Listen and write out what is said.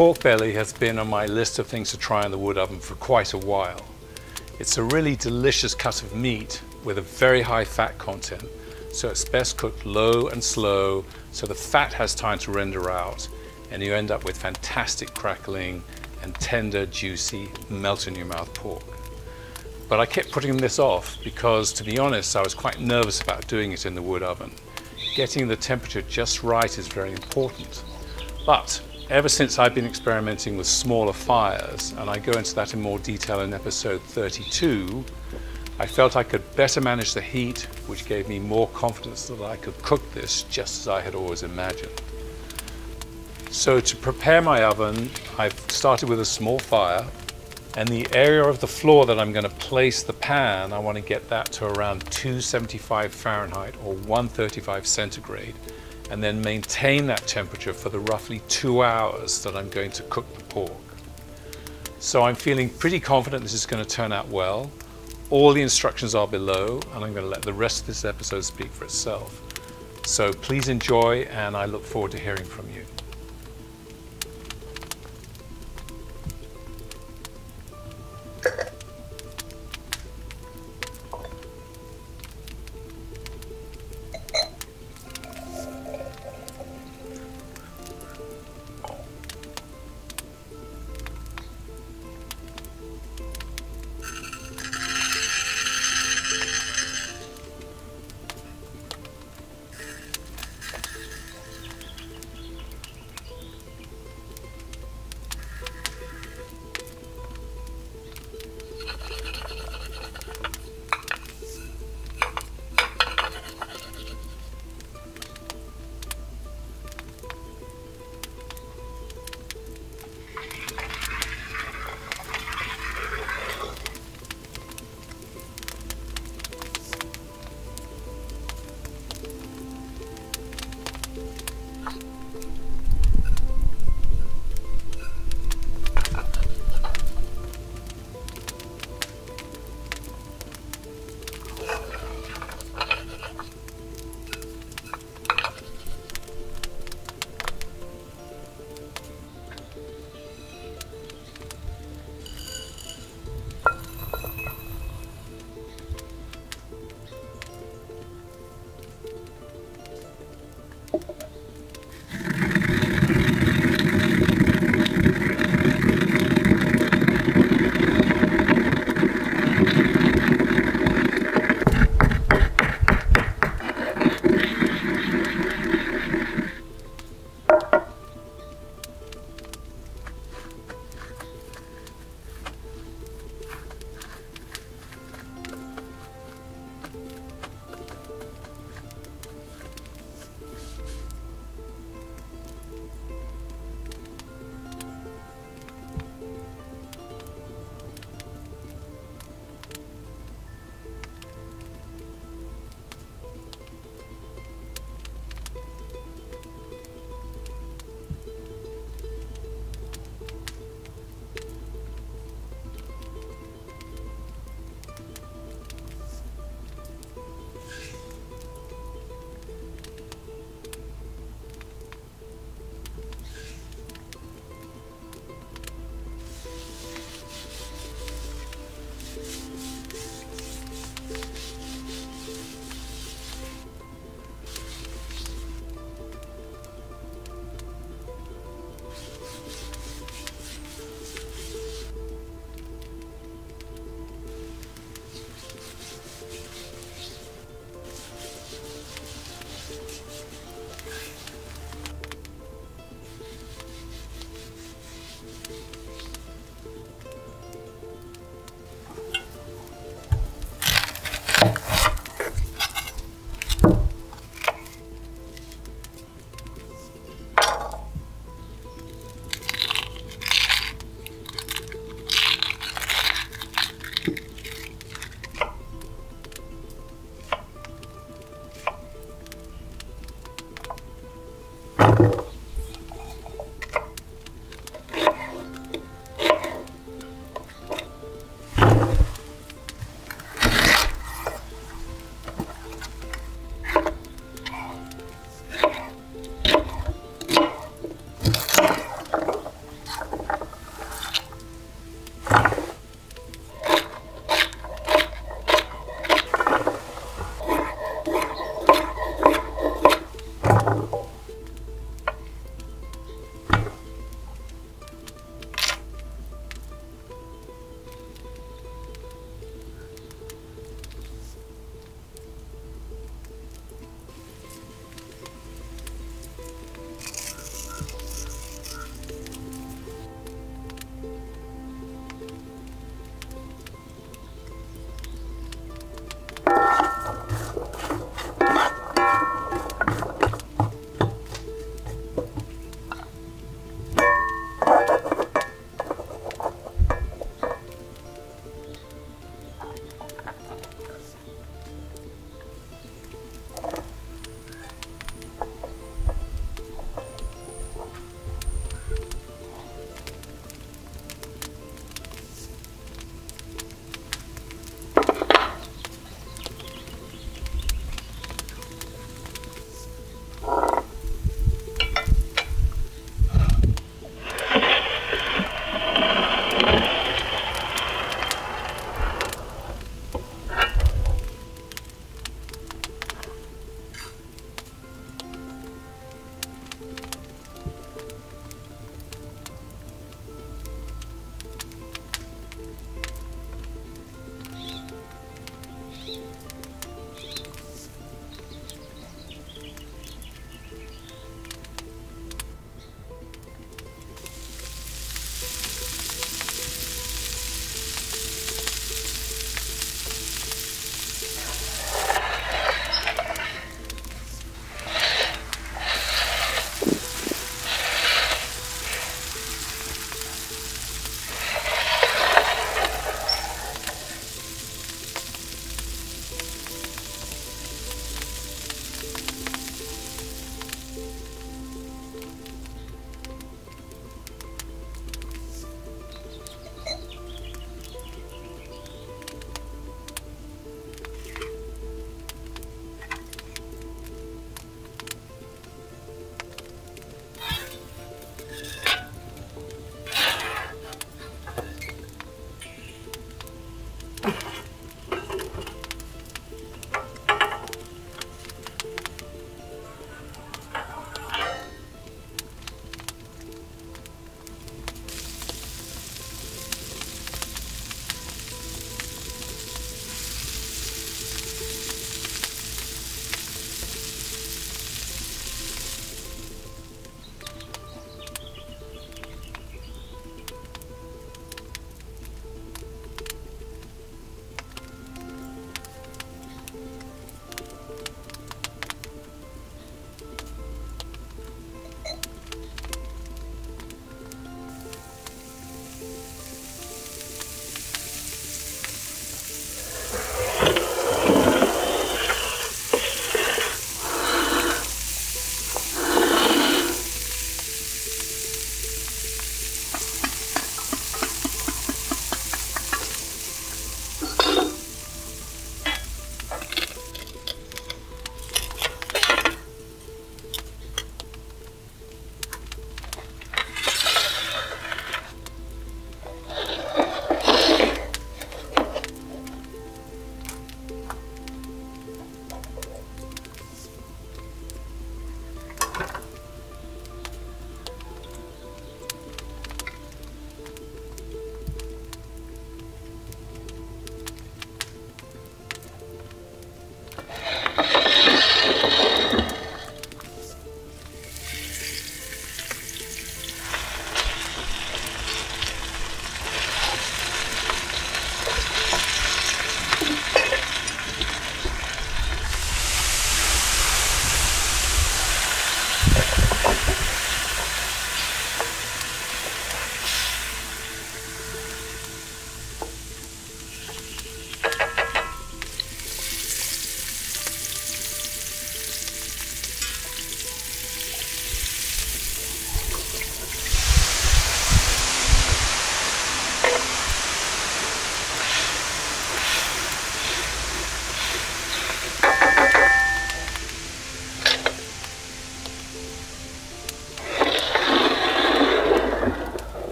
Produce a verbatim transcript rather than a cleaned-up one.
Pork belly has been on my list of things to try in the wood oven for quite a while. It's a really delicious cut of meat with a very high fat content, so it's best cooked low and slow so the fat has time to render out and you end up with fantastic crackling and tender, juicy, melt in your mouth pork. But I kept putting this off because, to be honest, I was quite nervous about doing it in the wood oven. Getting the temperature just right is very important. But ever since I've been experimenting with smaller fires, and I go into that in more detail in episode thirty-two, I felt I could better manage the heat, which gave me more confidence that I could cook this just as I had always imagined. So to prepare my oven, I've started with a small fire, and the area of the floor that I'm going to place the pan, I want to get that to around two seventy-five Fahrenheit or one thirty-five centigrade, and then maintain that temperature for the roughly two hours that I'm going to cook the pork. So I'm feeling pretty confident this is going to turn out well. All the instructions are below, and I'm going to let the rest of this episode speak for itself. So please enjoy, and I look forward to hearing from you.